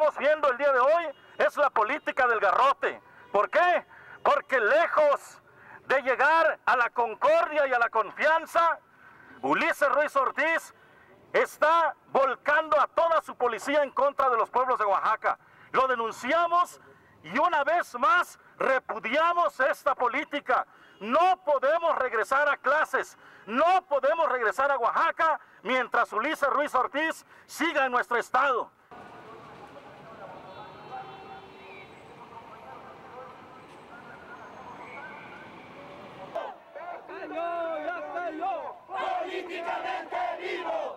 estamos viendo el día de hoy es la política del garrote. ¿Por qué? Porque lejos de llegar a la concordia y a la confianza, Ulises Ruiz Ortiz está volcando a toda su policía en contra de los pueblos de Oaxaca. Lo denunciamos y una vez más repudiamos esta política. No podemos regresar a clases, no podemos regresar a Oaxaca mientras Ulises Ruiz Ortiz siga en nuestro estado. ¡Políticamente vivo!